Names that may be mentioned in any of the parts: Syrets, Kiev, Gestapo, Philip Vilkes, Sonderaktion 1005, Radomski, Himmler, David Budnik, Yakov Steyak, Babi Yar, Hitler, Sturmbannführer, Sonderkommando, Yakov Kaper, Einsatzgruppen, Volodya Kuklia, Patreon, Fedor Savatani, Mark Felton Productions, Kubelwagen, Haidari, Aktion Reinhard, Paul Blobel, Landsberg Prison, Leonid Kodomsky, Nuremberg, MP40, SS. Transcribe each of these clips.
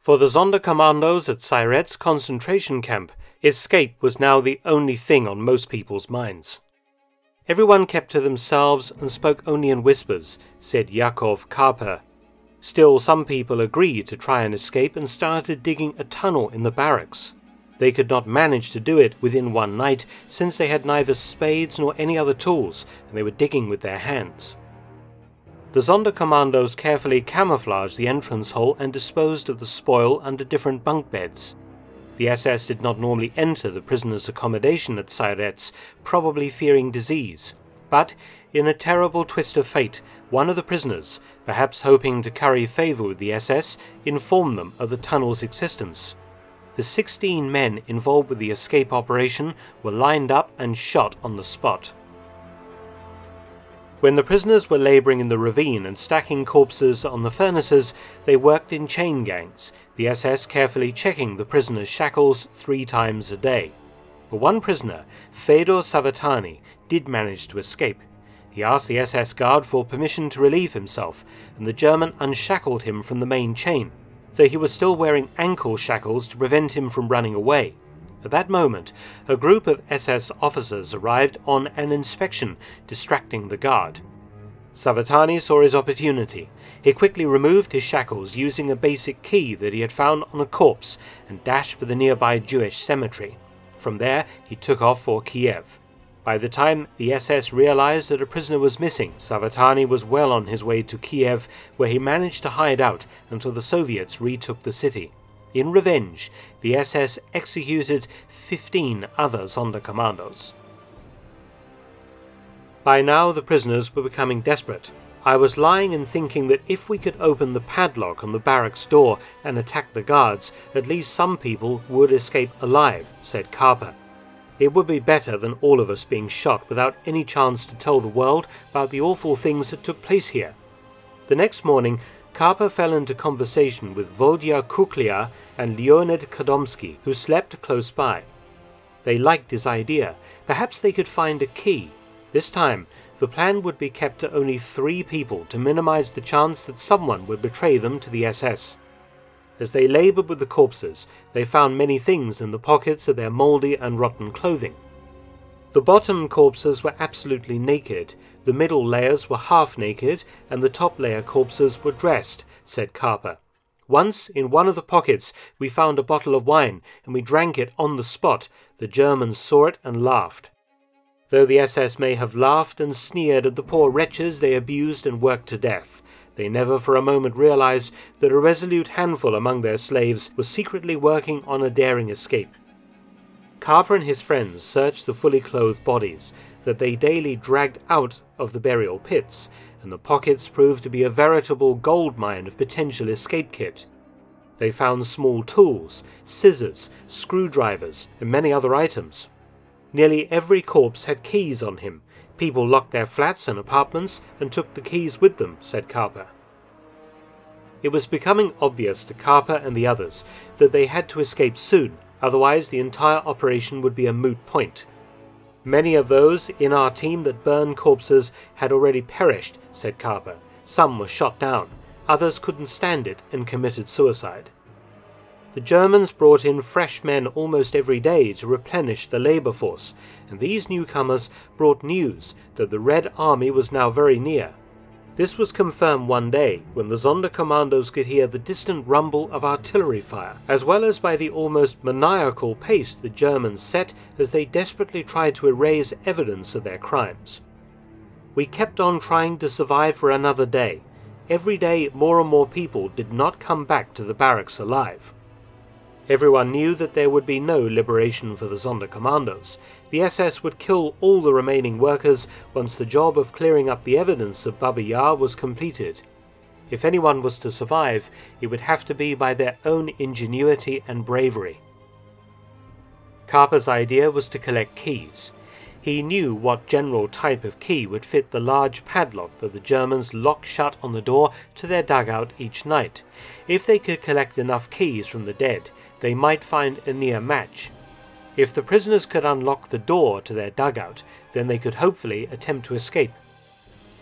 For the Sonderkommandos at Syrets concentration camp, escape was now the only thing on most people's minds. Everyone kept to themselves and spoke only in whispers, said Yakov Kaper. Still, some people agreed to try and escape and started digging a tunnel in the barracks. They could not manage to do it within one night, since they had neither spades nor any other tools, and they were digging with their hands. The Sonderkommandos carefully camouflaged the entrance hole and disposed of the spoil under different bunk beds. The SS did not normally enter the prisoners' accommodation at Syrets, probably fearing disease. But, in a terrible twist of fate, one of the prisoners, perhaps hoping to curry favour with the SS, informed them of the tunnel's existence. The 16 men involved with the escape operation were lined up and shot on the spot. When the prisoners were labouring in the ravine and stacking corpses on the furnaces, they worked in chain gangs, the SS carefully checking the prisoners' shackles 3 times a day. But one prisoner, Fedor Savatani, did manage to escape. He asked the SS guard for permission to relieve himself, and the German unshackled him from the main chain, though he was still wearing ankle shackles to prevent him from running away. At that moment, a group of SS officers arrived on an inspection, distracting the guard. Savatani saw his opportunity. He quickly removed his shackles using a basic key that he had found on a corpse and dashed for the nearby Jewish cemetery. From there, he took off for Kiev. By the time the SS realized that a prisoner was missing, Savatani was well on his way to Kiev, where he managed to hide out until the Soviets retook the city. In revenge, the SS executed 15 other Sonderkommandos. By now the prisoners were becoming desperate. I was lying and thinking that if we could open the padlock on the barracks door and attack the guards, at least some people would escape alive, said Kaper. It would be better than all of us being shot without any chance to tell the world about the awful things that took place here. The next morning, Kaper fell into conversation with Volodya Kuklia and Leonid Kodomsky, who slept close by. They liked his idea. Perhaps they could find a key. This time, the plan would be kept to only 3 people to minimize the chance that someone would betray them to the SS. As they labored with the corpses, they found many things in the pockets of their moldy and rotten clothing. The bottom corpses were absolutely naked, the middle layers were half-naked, and the top layer corpses were dressed, said Kaper. Once, in one of the pockets, we found a bottle of wine, and we drank it on the spot. The Germans saw it and laughed. Though the SS may have laughed and sneered at the poor wretches they abused and worked to death, they never for a moment realized that a resolute handful among their slaves was secretly working on a daring escape. Kaper and his friends searched the fully clothed bodies that they daily dragged out of the burial pits, and the pockets proved to be a veritable gold mine of potential escape kit. They found small tools, scissors, screwdrivers, and many other items. Nearly every corpse had keys on him. People locked their flats and apartments and took the keys with them, said Kaper. It was becoming obvious to Kaper and the others that they had to escape soon. Otherwise, the entire operation would be a moot point. Many of those in our team that burned corpses had already perished, said Kaper. Some were shot down, others couldn't stand it and committed suicide. The Germans brought in fresh men almost every day to replenish the labour force, and these newcomers brought news that the Red Army was now very near. This was confirmed one day, when the Sonderkommandos could hear the distant rumble of artillery fire, as well as by the almost maniacal pace the Germans set as they desperately tried to erase evidence of their crimes. We kept on trying to survive for another day. Every day more and more people did not come back to the barracks alive. Everyone knew that there would be no liberation for the Sonderkommandos. The SS would kill all the remaining workers once the job of clearing up the evidence of Babi Yar was completed. If anyone was to survive, it would have to be by their own ingenuity and bravery. Kaper's idea was to collect keys. He knew what general type of key would fit the large padlock that the Germans lock shut on the door to their dugout each night. If they could collect enough keys from the dead, they might find a near match. If the prisoners could unlock the door to their dugout, then they could hopefully attempt to escape.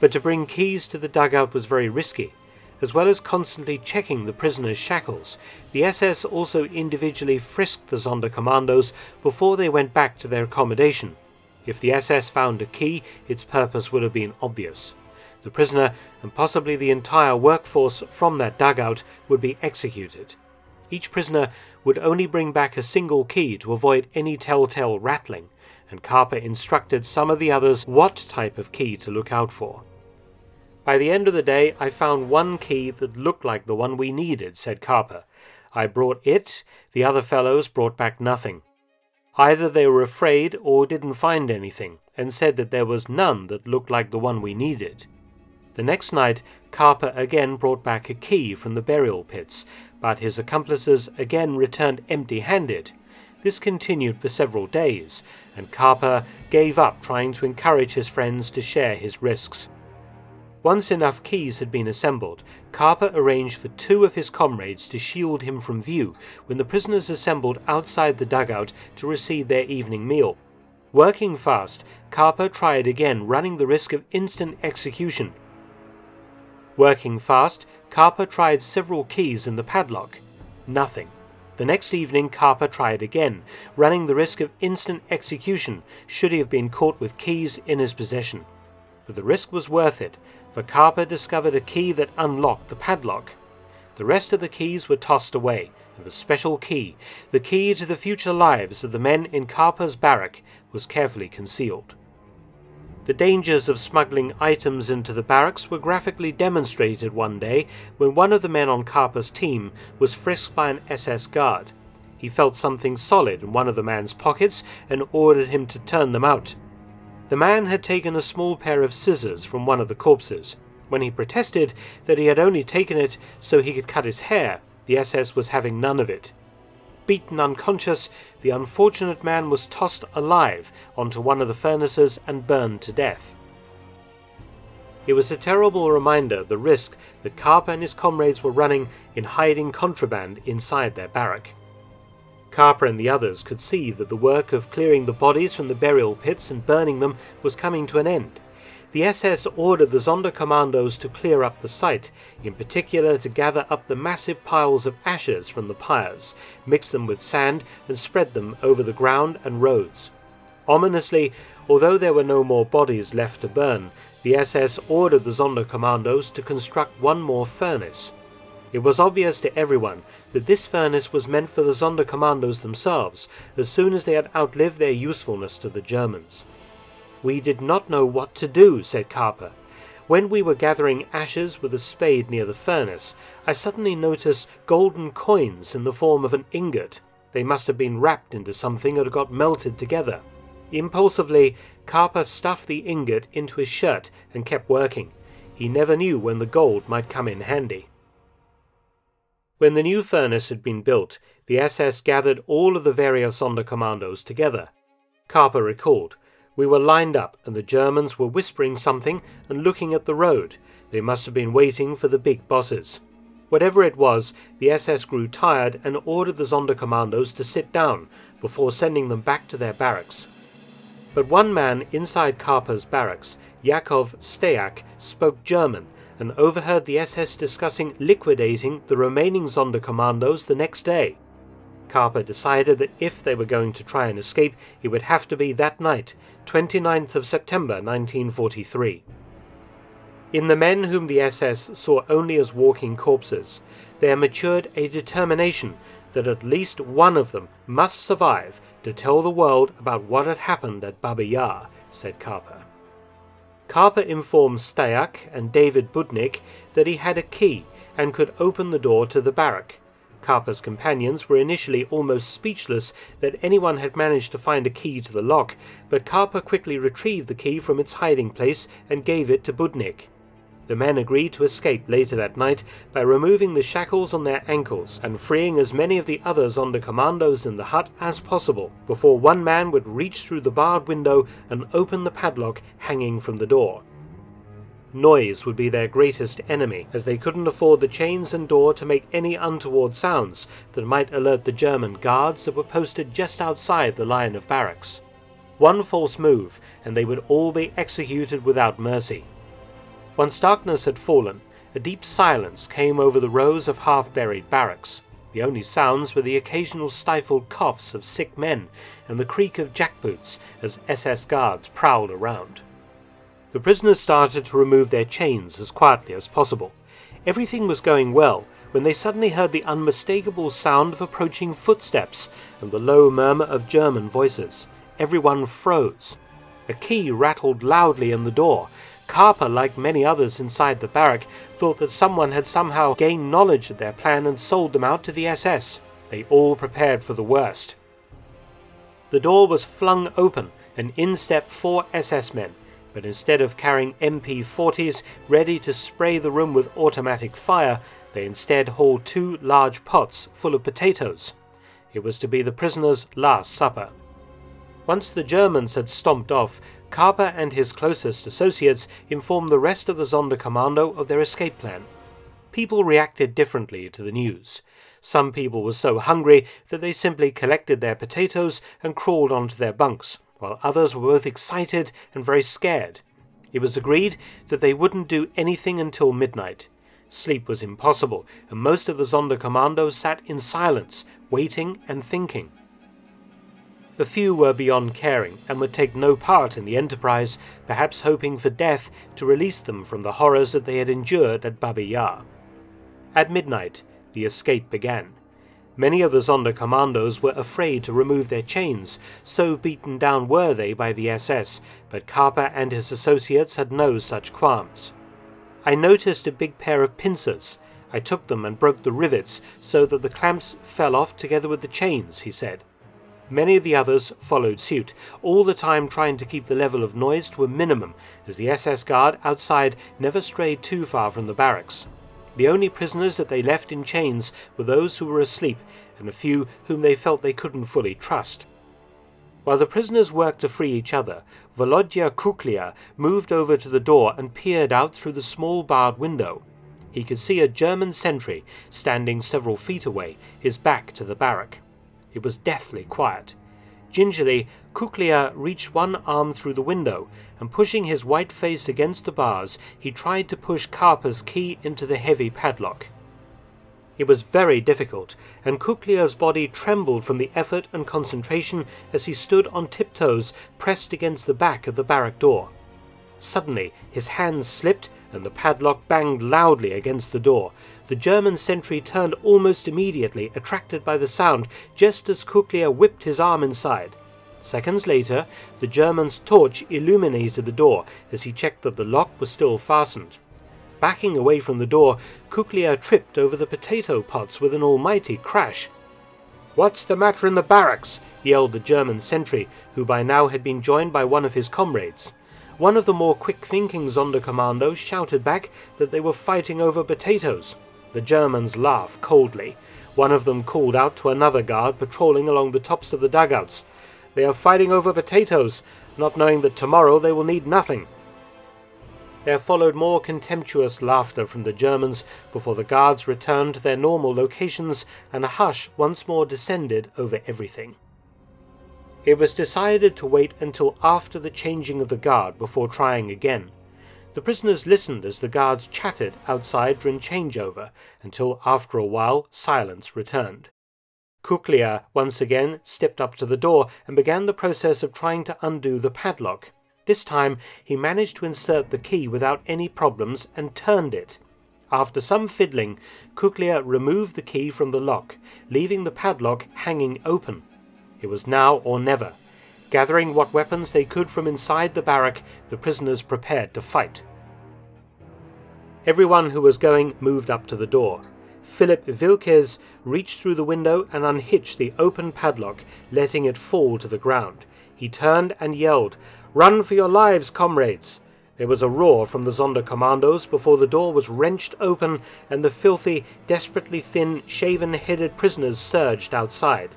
But to bring keys to the dugout was very risky. As well as constantly checking the prisoners' shackles, the SS also individually frisked the Sonderkommandos before they went back to their accommodation. If the SS found a key, its purpose would have been obvious. The prisoner, and possibly the entire workforce from that dugout, would be executed. Each prisoner would only bring back a single key to avoid any telltale rattling, and Kaper instructed some of the others what type of key to look out for. "By the end of the day, I found one key that looked like the one we needed," said Kaper. "I brought it, the other fellows brought back nothing. Either they were afraid or didn't find anything, and said that there was none that looked like the one we needed." The next night, Kaper again brought back a key from the burial pits, but his accomplices again returned empty-handed. This continued for several days, and Kaper gave up trying to encourage his friends to share his risks. Once enough keys had been assembled, Kaper arranged for two of his comrades to shield him from view when the prisoners assembled outside the dugout to receive their evening meal. Working fast, Kaper tried again, running the risk of instant execution. Working fast, Kaper tried several keys in the padlock. Nothing. The next evening, Kaper tried again, running the risk of instant execution should he have been caught with keys in his possession. But the risk was worth it, for Kaper discovered a key that unlocked the padlock. The rest of the keys were tossed away, and the special key, the key to the future lives of the men in Kaper's barrack, was carefully concealed. The dangers of smuggling items into the barracks were graphically demonstrated one day when one of the men on Kaper's team was frisked by an SS guard. He felt something solid in one of the man's pockets and ordered him to turn them out. The man had taken a small pair of scissors from one of the corpses. When he protested that he had only taken it so he could cut his hair, the SS was having none of it. Beaten unconscious, the unfortunate man was tossed alive onto one of the furnaces and burned to death. It was a terrible reminder of the risk that Kaper and his comrades were running in hiding contraband inside their barrack. Kaper and the others could see that the work of clearing the bodies from the burial pits and burning them was coming to an end. The SS ordered the Sonderkommandos to clear up the site, in particular to gather up the massive piles of ashes from the pyres, mix them with sand, and spread them over the ground and roads. Ominously, although there were no more bodies left to burn, the SS ordered the Sonderkommandos to construct one more furnace. It was obvious to everyone that this furnace was meant for the Sonderkommandos themselves, as soon as they had outlived their usefulness to the Germans. "We did not know what to do," said Kaper. "When we were gathering ashes with a spade near the furnace, I suddenly noticed golden coins in the form of an ingot. They must have been wrapped into something and got melted together." Impulsively, Kaper stuffed the ingot into his shirt and kept working. He never knew when the gold might come in handy. When the new furnace had been built, the SS gathered all of the various Sonderkommandos together. Kaper recalled, "We were lined up and the Germans were whispering something and looking at the road. They must have been waiting for the big bosses." Whatever it was, the SS grew tired and ordered the Sonderkommandos to sit down before sending them back to their barracks. But one man inside Kaper's barracks, Yakov Steyak, spoke German and overheard the SS discussing liquidating the remaining Sonderkommandos the next day. Kaper decided that if they were going to try and escape, it would have to be that night, 29th of September 1943. In the men whom the SS saw only as walking corpses, there matured a determination that at least one of them must survive to tell the world about what had happened at Babi Yar, said Kaper. Kaper informed Steyak and David Budnik that he had a key and could open the door to the barrack. Kaper's companions were initially almost speechless that anyone had managed to find a key to the lock, but Kaper quickly retrieved the key from its hiding place and gave it to Budnik. The men agreed to escape later that night by removing the shackles on their ankles and freeing as many of the others under commandos in the hut as possible, before one man would reach through the barred window and open the padlock hanging from the door. Noise would be their greatest enemy, as they couldn't afford the chains and door to make any untoward sounds that might alert the German guards that were posted just outside the line of barracks. One false move, and they would all be executed without mercy. Once darkness had fallen, a deep silence came over the rows of half-buried barracks. The only sounds were the occasional stifled coughs of sick men and the creak of jackboots as SS guards prowled around. The prisoners started to remove their chains as quietly as possible. Everything was going well when they suddenly heard the unmistakable sound of approaching footsteps and the low murmur of German voices. Everyone froze. A key rattled loudly in the door. Kaper, like many others inside the barrack, thought that someone had somehow gained knowledge of their plan and sold them out to the SS. They all prepared for the worst. The door was flung open, and in stepped 4 SS men. But instead of carrying MP40s ready to spray the room with automatic fire, they instead hauled 2 large pots full of potatoes. It was to be the prisoners' last supper. Once the Germans had stomped off, Kaper and his closest associates informed the rest of the Sonderkommando of their escape plan. People reacted differently to the news. Some people were so hungry that they simply collected their potatoes and crawled onto their bunks, while others were both excited and very scared. It was agreed that they wouldn't do anything until midnight. Sleep was impossible, and most of the Sonderkommando sat in silence, waiting and thinking. A few were beyond caring, and would take no part in the enterprise, perhaps hoping for death to release them from the horrors that they had endured at Babi Yar. At midnight, the escape began. Many of the Sonderkommandos were afraid to remove their chains, so beaten down were they by the SS, but Kaper and his associates had no such qualms. I noticed a big pair of pincers. I took them and broke the rivets so that the clamps fell off together with the chains, he said. Many of the others followed suit, all the time trying to keep the level of noise to a minimum, as the SS guard outside never strayed too far from the barracks. The only prisoners that they left in chains were those who were asleep, and a few whom they felt they couldn't fully trust. While the prisoners worked to free each other, Volodya Kuklia moved over to the door and peered out through the small barred window. He could see a German sentry standing several feet away, his back to the barrack. It was deathly quiet. Gingerly, Kuklia reached one arm through the window, and pushing his white face against the bars, he tried to push Kaper's key into the heavy padlock. It was very difficult, and Kuklia's body trembled from the effort and concentration as he stood on tiptoes, pressed against the back of the barrack door. Suddenly, his hand slipped, and the padlock banged loudly against the door. The German sentry turned almost immediately, attracted by the sound, just as Kuklia whipped his arm inside. Seconds later, the German's torch illuminated the door as he checked that the lock was still fastened. Backing away from the door, Kuklia tripped over the potato pots with an almighty crash. "What's the matter in the barracks?" yelled the German sentry, who by now had been joined by one of his comrades. One of the more quick-thinking Sonderkommandos shouted back that they were fighting over potatoes. The Germans laughed coldly. One of them called out to another guard patrolling along the tops of the dugouts. "They are fighting over potatoes, not knowing that tomorrow they will need nothing." There followed more contemptuous laughter from the Germans before the guards returned to their normal locations, and a hush once more descended over everything. It was decided to wait until after the changing of the guard before trying again. The prisoners listened as the guards chatted outside during changeover, until after a while silence returned. Kuklia once again stepped up to the door and began the process of trying to undo the padlock. This time he managed to insert the key without any problems and turned it. After some fiddling, Kuklia removed the key from the lock, leaving the padlock hanging open. It was now or never. Gathering what weapons they could from inside the barrack, the prisoners prepared to fight. Everyone who was going moved up to the door. Philip Vilkes reached through the window and unhitched the open padlock, letting it fall to the ground. He turned and yelled, "Run for your lives, comrades!" There was a roar from the Sonderkommandos before the door was wrenched open and the filthy, desperately thin, shaven-headed prisoners surged outside.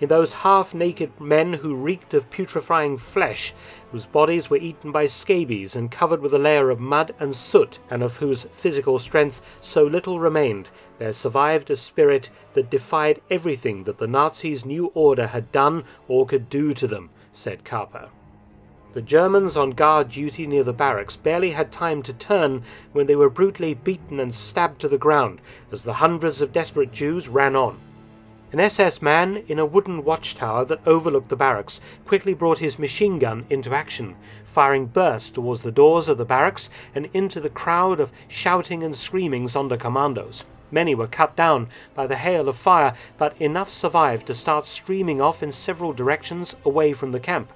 In those half-naked men who reeked of putrefying flesh, whose bodies were eaten by scabies and covered with a layer of mud and soot, and of whose physical strength so little remained, there survived a spirit that defied everything that the Nazis' new order had done or could do to them, said Kaper. The Germans on guard duty near the barracks barely had time to turn when they were brutally beaten and stabbed to the ground as the hundreds of desperate Jews ran on. An SS man in a wooden watchtower that overlooked the barracks quickly brought his machine gun into action, firing bursts towards the doors of the barracks and into the crowd of shouting and screaming Sonderkommandos. Many were cut down by the hail of fire, but enough survived to start streaming off in several directions away from the camp.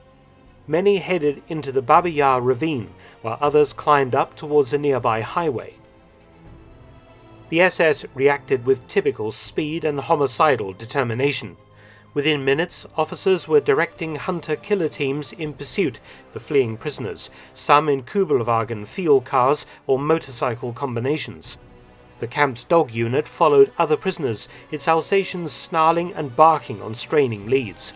Many headed into the Babi Yar ravine, while others climbed up towards a nearby highway. The SS reacted with typical speed and homicidal determination. Within minutes, officers were directing hunter-killer teams in pursuit of the fleeing prisoners, some in Kubelwagen field cars or motorcycle combinations. The camp's dog unit followed other prisoners, its Alsatians snarling and barking on straining leads.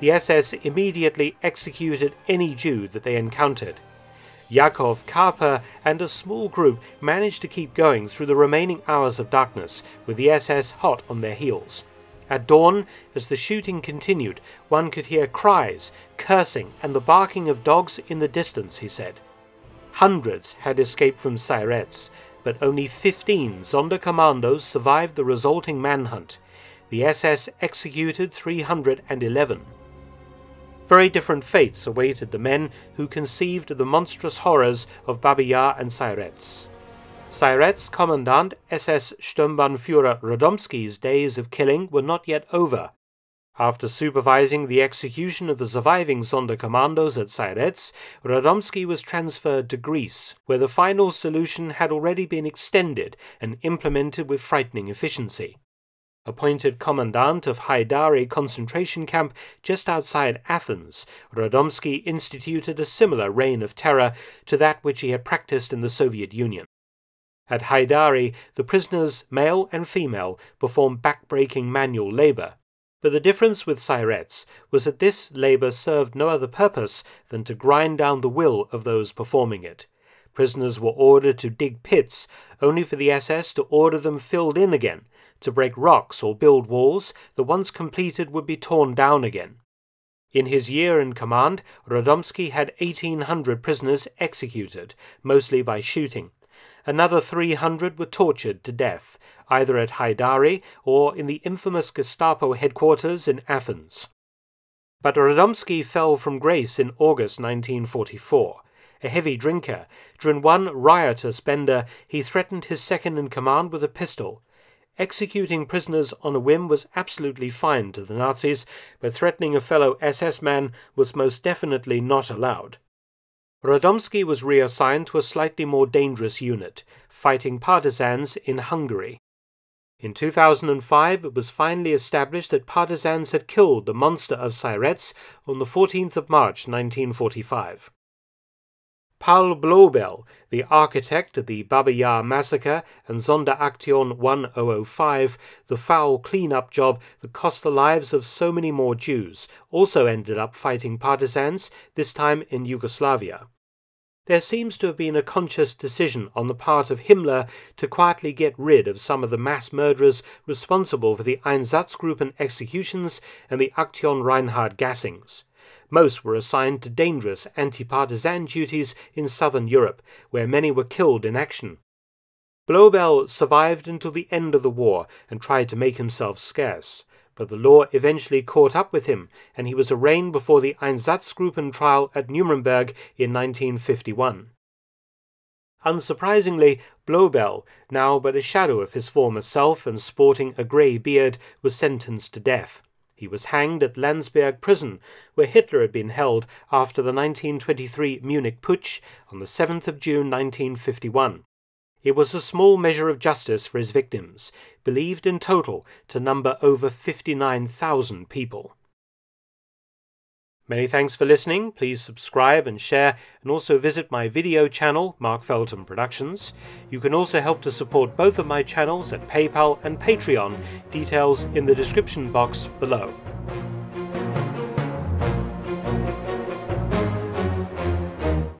The SS immediately executed any Jew that they encountered. Yakov Kaper and a small group managed to keep going through the remaining hours of darkness, with the SS hot on their heels. At dawn, as the shooting continued, one could hear cries, cursing, and the barking of dogs in the distance, he said. Hundreds had escaped from Syrets, but only 15 Sonderkommandos survived the resulting manhunt. The SS executed 311. Very different fates awaited the men who conceived the monstrous horrors of Babi Yar and Syrets. Syrets Commandant SS Sturmbannführer Radomski's days of killing were not yet over. After supervising the execution of the surviving Sonderkommandos at Syrets, Radomski was transferred to Greece, where the final solution had already been extended and implemented with frightening efficiency. Appointed commandant of Haidari concentration camp just outside Athens, Radomski instituted a similar reign of terror to that which he had practiced in the Soviet Union. At Haidari, the prisoners, male and female, performed back-breaking manual labor, but the difference with Syrets was that this labor served no other purpose than to grind down the will of those performing it. Prisoners were ordered to dig pits, only for the SS to order them filled in again, to break rocks or build walls that once completed would be torn down again. In his year in command, Radomski had 1,800 prisoners executed, mostly by shooting. Another 300 were tortured to death, either at Haidari or in the infamous Gestapo headquarters in Athens. But Radomski fell from grace in August 1944. A heavy drinker, during one riotous bender, he threatened his second-in-command with a pistol. Executing prisoners on a whim was absolutely fine to the Nazis, but threatening a fellow SS man was most definitely not allowed. Radomski was reassigned to a slightly more dangerous unit, fighting partisans in Hungary. In 2005, it was finally established that partisans had killed the monster of Syrets on the 14th of March 1945. Paul Blobel, the architect of the Babi Yar massacre and Sonderaktion 1005, the foul clean-up job that cost the lives of so many more Jews, also ended up fighting partisans, this time in Yugoslavia. There seems to have been a conscious decision on the part of Himmler to quietly get rid of some of the mass murderers responsible for the Einsatzgruppen executions and the Aktion Reinhard gassings. Most were assigned to dangerous anti-partisan duties in southern Europe, where many were killed in action. Blobel survived until the end of the war and tried to make himself scarce, but the law eventually caught up with him, and he was arraigned before the Einsatzgruppen trial at Nuremberg in 1951. Unsurprisingly, Blobel, now but a shadow of his former self and sporting a grey beard, was sentenced to death. He was hanged at Landsberg Prison, where Hitler had been held after the 1923 Munich Putsch on the 7th of June 1951. It was a small measure of justice for his victims, believed in total to number over 59,000 people. Many thanks for listening. Please subscribe and share, and also visit my video channel, Mark Felton Productions. You can also help to support both of my channels at PayPal and Patreon, details in the description box below.